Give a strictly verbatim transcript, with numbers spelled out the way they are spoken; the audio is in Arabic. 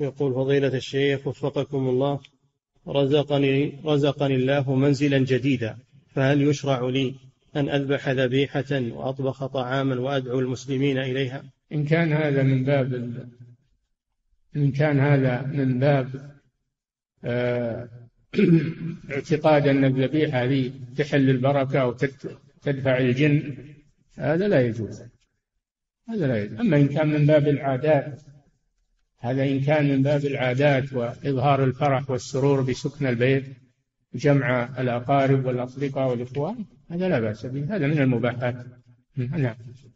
يقول فضيلة الشيخ وفقكم الله، رزقني رزقني الله منزلا جديدا، فهل يشرع لي أن أذبح ذبيحة وأطبخ طعاما وأدعو المسلمين إليها؟ إن كان هذا من باب إن كان هذا من باب آه اعتقاد أن الذبيحة هذه تحل البركة أو تدفع الجن، هذا لا يجوز هذا لا يجوز. أما إن كان من باب العادات هذا إن كان من باب العادات وإظهار الفرح والسرور بسكن البيت، جمع الأقارب والأصدقاء والإخوان، هذا لا بأس به، هذا من المباحات. نعم.